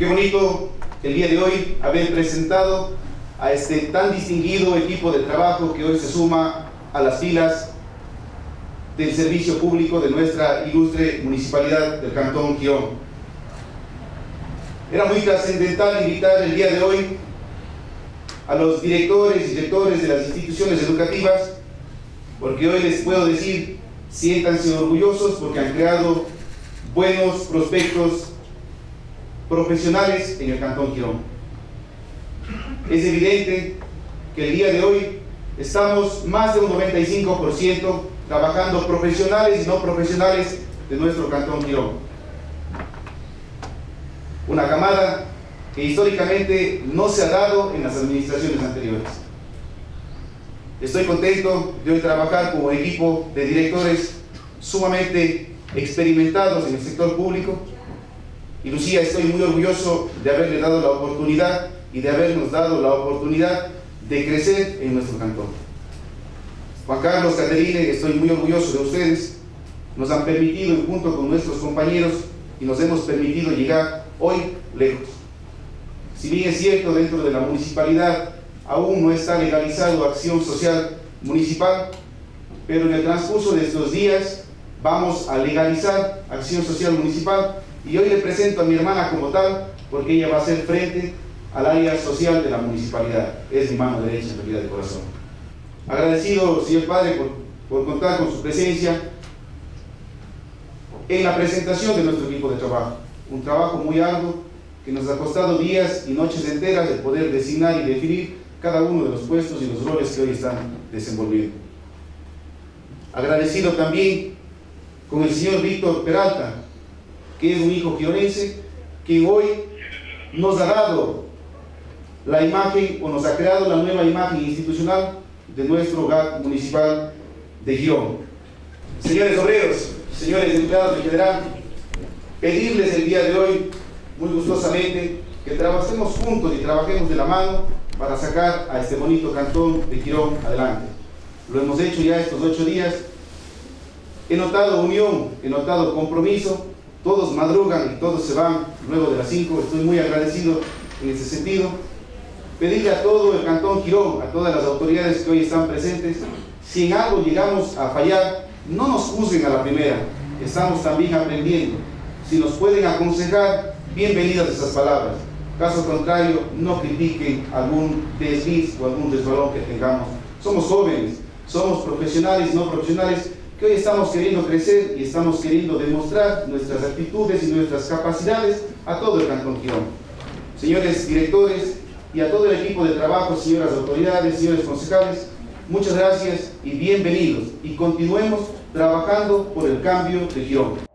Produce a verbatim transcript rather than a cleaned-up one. Qué bonito el día de hoy haber presentado a este tan distinguido equipo de trabajo que hoy se suma a las filas del servicio público de nuestra ilustre municipalidad del Cantón Girón. Era muy trascendental invitar el día de hoy a los directores y directores de las instituciones educativas, porque hoy les puedo decir, siéntanse orgullosos porque han creado buenos prospectos profesionales en el Cantón Girón. Es evidente que el día de hoy estamos más de un noventa y cinco por ciento trabajando profesionales y no profesionales de nuestro Cantón Girón. Una camada que históricamente no se ha dado en las administraciones anteriores. Estoy contento de hoy trabajar como equipo de directores sumamente experimentados en el sector público. Y Lucía, estoy muy orgulloso de haberle dado la oportunidad y de habernos dado la oportunidad de crecer en nuestro cantón. Juan Carlos, Caterine, estoy muy orgulloso de ustedes. Nos han permitido, junto con nuestros compañeros, y nos hemos permitido llegar hoy lejos. Si bien es cierto, dentro de la municipalidad aún no está legalizado Acción Social Municipal, pero en el transcurso de estos días vamos a legalizar Acción Social Municipal, y hoy le presento a mi hermana como tal, porque ella va a hacer frente al área social de la municipalidad. Es mi mano derecha, en realidad, de corazón. Agradecido, señor padre, por, por contar con su presencia en la presentación de nuestro equipo de trabajo. Un trabajo muy arduo que nos ha costado días y noches enteras de poder designar y definir cada uno de los puestos y los roles que hoy están desenvolviendo. Agradecido también con el señor Víctor Peralta, que es un hijo gironense, que hoy nos ha dado la imagen, o nos ha creado la nueva imagen institucional de nuestro hogar municipal de Girón. Señores obreros, señores empleados en general, pedirles el día de hoy, muy gustosamente, que trabajemos juntos y trabajemos de la mano para sacar a este bonito cantón de Girón adelante. Lo hemos hecho ya estos ocho días. He notado unión, he notado compromiso. Todos madrugan y todos se van luego de las cinco. Estoy muy agradecido en ese sentido. Pedirle a todo el cantón Girón, a todas las autoridades que hoy están presentes, si en algo llegamos a fallar, no nos juzguen a la primera. Estamos también aprendiendo. Si nos pueden aconsejar, bienvenidas esas palabras. Caso contrario, no critiquen algún desliz o algún desbalón que tengamos. Somos jóvenes, somos profesionales y no profesionales, que hoy estamos queriendo crecer y estamos queriendo demostrar nuestras actitudes y nuestras capacidades a todo el Cantón Girón. Señores directores y a todo el equipo de trabajo, señoras autoridades, señores concejales, muchas gracias y bienvenidos. Y continuemos trabajando por el cambio de Girón.